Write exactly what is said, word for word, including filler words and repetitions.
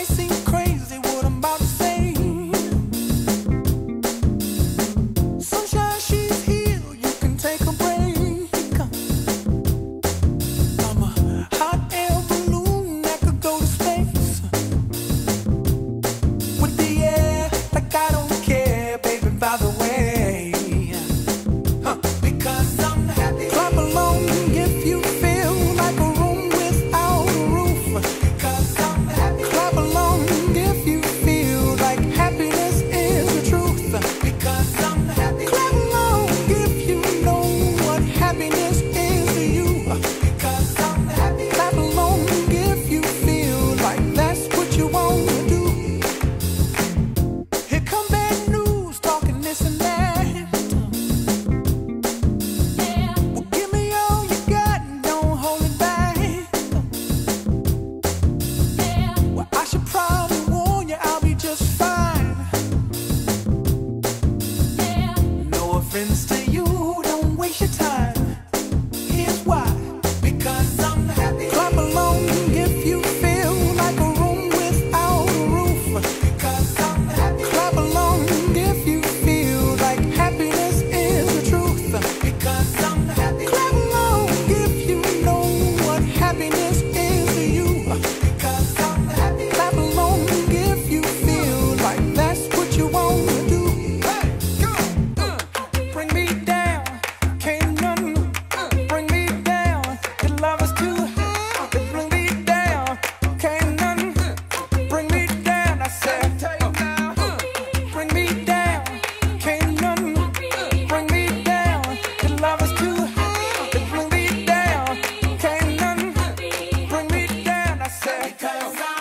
Cause